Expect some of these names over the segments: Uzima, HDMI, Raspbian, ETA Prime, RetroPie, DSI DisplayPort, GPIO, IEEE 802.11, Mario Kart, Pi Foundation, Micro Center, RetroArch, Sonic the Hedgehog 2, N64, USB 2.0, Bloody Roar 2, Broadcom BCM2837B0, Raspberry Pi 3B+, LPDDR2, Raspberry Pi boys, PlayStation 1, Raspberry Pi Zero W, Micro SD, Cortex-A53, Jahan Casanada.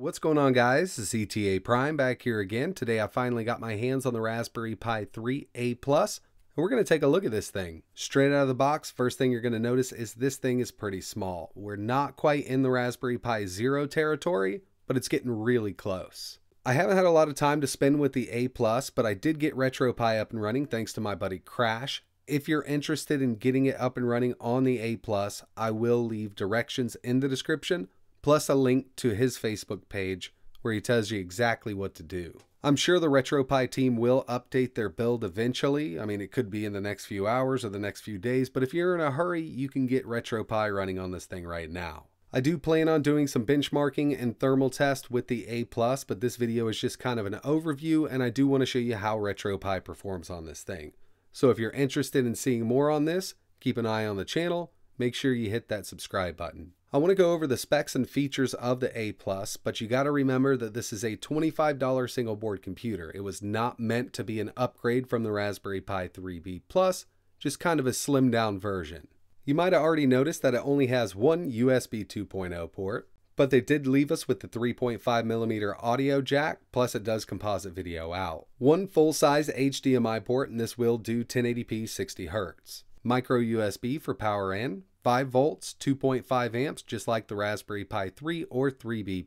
What's going on, guys? It's ETA Prime back here again. Today I finally got my hands on the Raspberry Pi 3 A+, and we're going to take a look at this thing. Straight out of the box, first thing you're going to notice is this thing is pretty small. We're not quite in the Raspberry Pi Zero territory, but it's getting really close. I haven't had a lot of time to spend with the A+, but I did get RetroPie up and running thanks to my buddy Crash. If you're interested in getting it up and running on the A+, I will leave directions in the description, plus a link to his Facebook page where he tells you exactly what to do. I'm sure the RetroPie team will update their build eventually. I mean, it could be in the next few hours or the next few days, but if you're in a hurry, you can get RetroPie running on this thing right now. I do plan on doing some benchmarking and thermal test with the A+, but this video is just kind of an overview, and I do want to show you how RetroPie performs on this thing. So if you're interested in seeing more on this, keep an eye on the channel. Make sure you hit that subscribe button. I want to go over the specs and features of the A+, but you got to remember that this is a $25 single board computer. It was not meant to be an upgrade from the Raspberry Pi 3B+, just kind of a slimmed down version. You might have already noticed that it only has one USB 2.0 port, but they did leave us with the 3.5mm audio jack, plus it does composite video out. One full-size HDMI port, and this will do 1080p 60Hz. Micro USB for power in. 5 volts, 2.5 amps, just like the Raspberry Pi 3 or 3B+.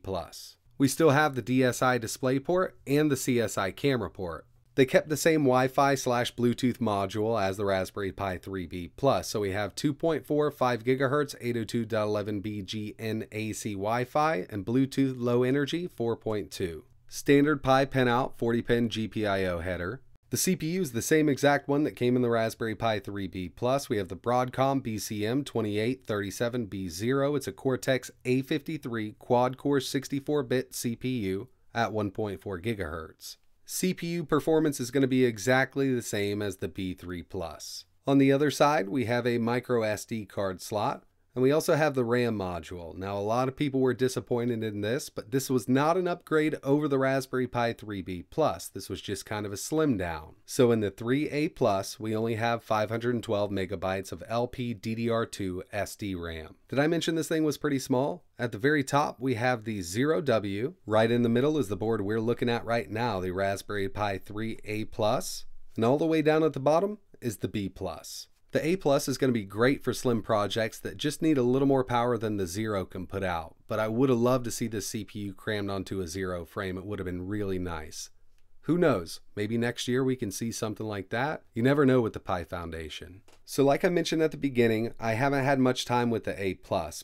We still have the DSI DisplayPort and the CSI Camera port. They kept the same Wi-Fi/Bluetooth module as the Raspberry Pi 3B+, so we have 2.45 GHz 802.11b GNAC Wi-Fi and Bluetooth Low Energy 4.2. Standard Pi pinout 40-pin GPIO header. The CPU is the same exact one that came in the Raspberry Pi 3B+. We have the Broadcom BCM2837B0. It's a Cortex-A53 quad-core 64-bit CPU at 1.4 GHz. CPU performance is going to be exactly the same as the B3+. On the other side, we have a micro SD card slot, and we also have the RAM module. Now, a lot of people were disappointed in this, but this was not an upgrade over the Raspberry Pi 3B+. This was just kind of a slim down. So in the 3A+, we only have 512 megabytes of LPDDR2 SDRAM. Did I mention this thing was pretty small? At the very top, we have the Zero W. Right in the middle is the board we're looking at right now, the Raspberry Pi 3A+. And all the way down at the bottom is the B+. The A+ is going to be great for slim projects that just need a little more power than the Zero can put out, but I would have loved to see this CPU crammed onto a Zero frame. It would have been really nice. Who knows? Maybe next year we can see something like that. You never know with the Pi Foundation. So like I mentioned at the beginning, I haven't had much time with the A+,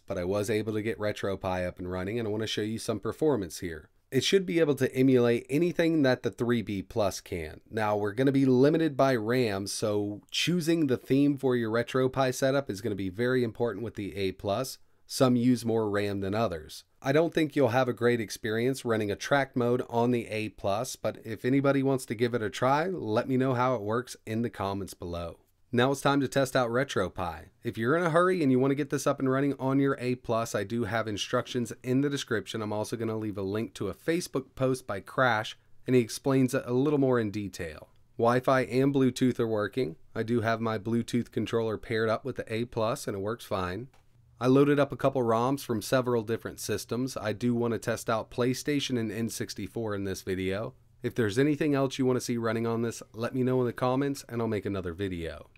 but I was able to get RetroPie up and running, and I want to show you some performance here. It should be able to emulate anything that the 3B+ can. Now, we're going to be limited by RAM, so choosing the theme for your RetroPie setup is going to be very important with the A+. Some use more RAM than others. I don't think you'll have a great experience running a track mode on the A+, but if anybody wants to give it a try, let me know how it works in the comments below. Now it's time to test out RetroPie. If you're in a hurry and you want to get this up and running on your A+, I do have instructions in the description. I'm also going to leave a link to a Facebook post by Crash, and he explains it a little more in detail. Wi-Fi and Bluetooth are working. I do have my Bluetooth controller paired up with the A+, and it works fine. I loaded up a couple ROMs from several different systems. I do want to test out PlayStation and N64 in this video. If there's anything else you want to see running on this, let me know in the comments, and I'll make another video.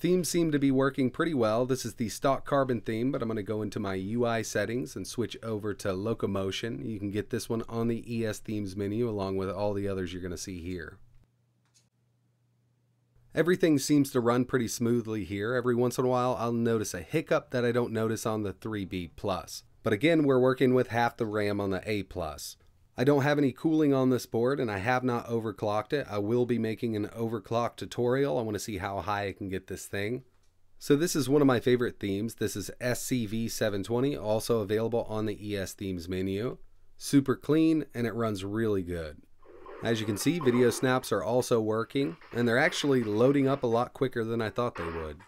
Themes seem to be working pretty well. This is the stock carbon theme, but I'm going to go into my UI settings and switch over to locomotion. You can get this one on the ES themes menu along with all the others you're going to see here. Everything seems to run pretty smoothly here. Every once in a while, I'll notice a hiccup that I don't notice on the 3B+. But again, we're working with half the RAM on the A+. I don't have any cooling on this board, and I have not overclocked it. I will be making an overclock tutorial. I want to see how high I can get this thing. So this is one of my favorite themes. This is SCV720, also available on the ES themes menu. Super clean, and it runs really good. As you can see, video snaps are also working, and they're actually loading up a lot quicker than I thought they would.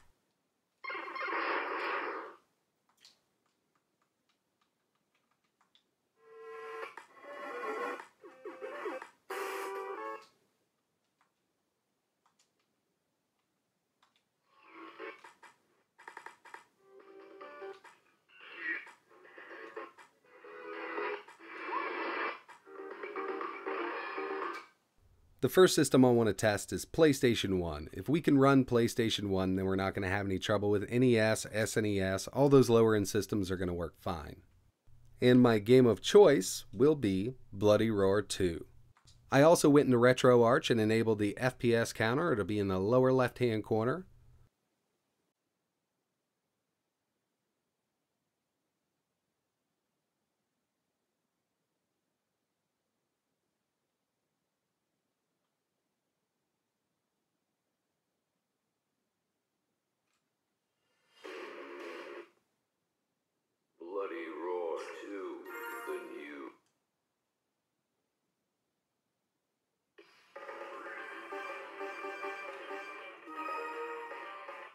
The first system I want to test is PlayStation 1. If we can run PlayStation 1, then we're not going to have any trouble with NES, SNES. All those lower end systems are going to work fine. And my game of choice will be Bloody Roar 2. I also went into RetroArch and enabled the FPS counter. It'll be in the lower left hand corner.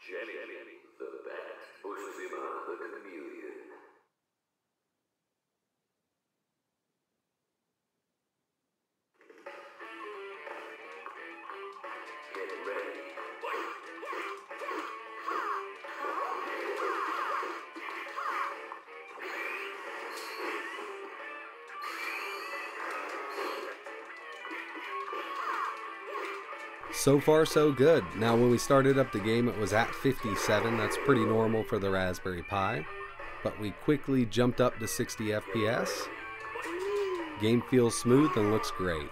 Jenny, the bat, Uzima, the chameleon. Get ready. So far, so good. Now, when we started up the game, it was at 57. That's pretty normal for the Raspberry Pi. But we quickly jumped up to 60 FPS. Game feels smooth and looks great.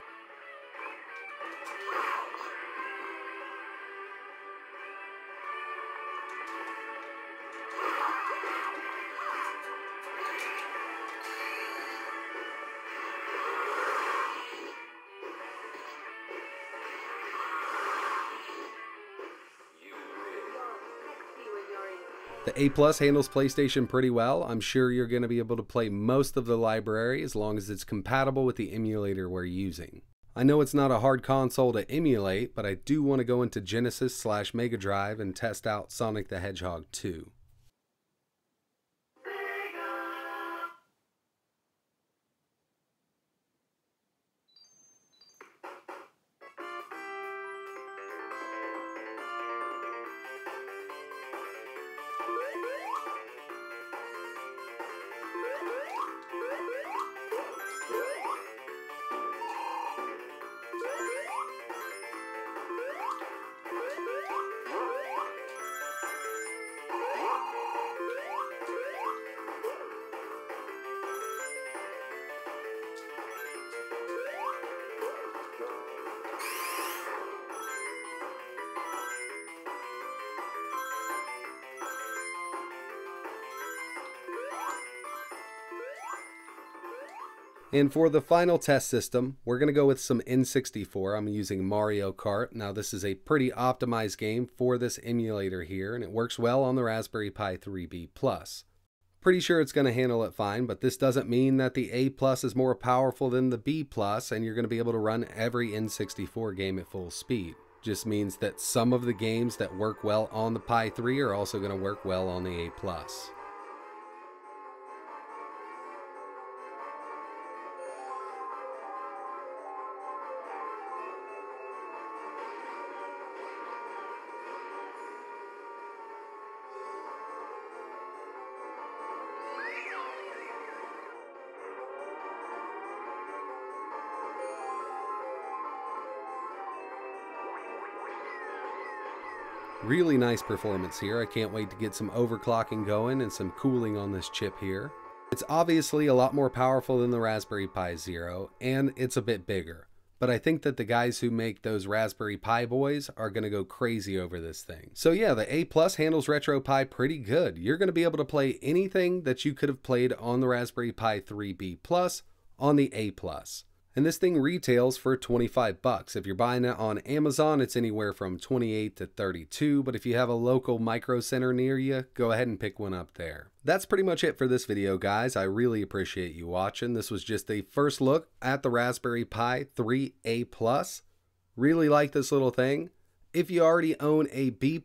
The A+ handles PlayStation pretty well. I'm sure you're going to be able to play most of the library as long as it's compatible with the emulator we're using. I know it's not a hard console to emulate, but I do want to go into Genesis/Mega Drive and test out Sonic the Hedgehog 2. And for the final test system, we're going to go with some N64. I'm using Mario Kart. Now, this is a pretty optimized game for this emulator here, and it works well on the Raspberry Pi 3B+. Pretty sure it's going to handle it fine, but this doesn't mean that the A+ is more powerful than the B+, and you're going to be able to run every N64 game at full speed. Just means that some of the games that work well on the Pi 3 are also going to work well on the A+. Really nice performance here. I can't wait to get some overclocking going and some cooling on this chip here. It's obviously a lot more powerful than the Raspberry Pi Zero, and it's a bit bigger. But I think that the guys who make those Raspberry Pi boys are going to go crazy over this thing. So yeah, the A+ handles RetroPie pretty good. You're going to be able to play anything that you could have played on the Raspberry Pi 3B+ on the A+. And this thing retails for 25 bucks. If you're buying it on Amazon, it's anywhere from 28 to 32, but if you have a local Micro Center near you, go ahead and pick one up there. That's pretty much it for this video, guys. I really appreciate you watching. This was just a first look at the Raspberry Pi 3 A+. Really like this little thing. If you already own a B+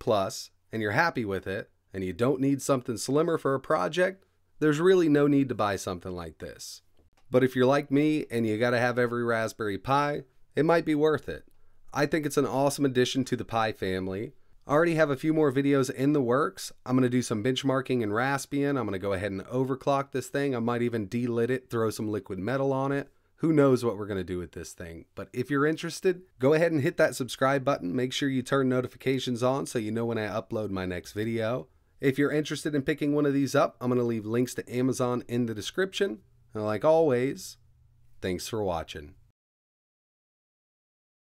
and you're happy with it, and you don't need something slimmer for a project, there's really no need to buy something like this. But if you're like me and you gotta have every Raspberry Pi, it might be worth it. I think it's an awesome addition to the Pi family. I already have a few more videos in the works. I'm gonna do some benchmarking in Raspbian. I'm gonna go ahead and overclock this thing. I might even delit it, throw some liquid metal on it, Who knows what we're going to do with this thing? But if you're interested, go ahead and hit that subscribe button. Make sure you turn notifications on so you know when I upload my next video. If you're interested in picking one of these up, I'm going to leave links to Amazon in the description. And like always, thanks for watching.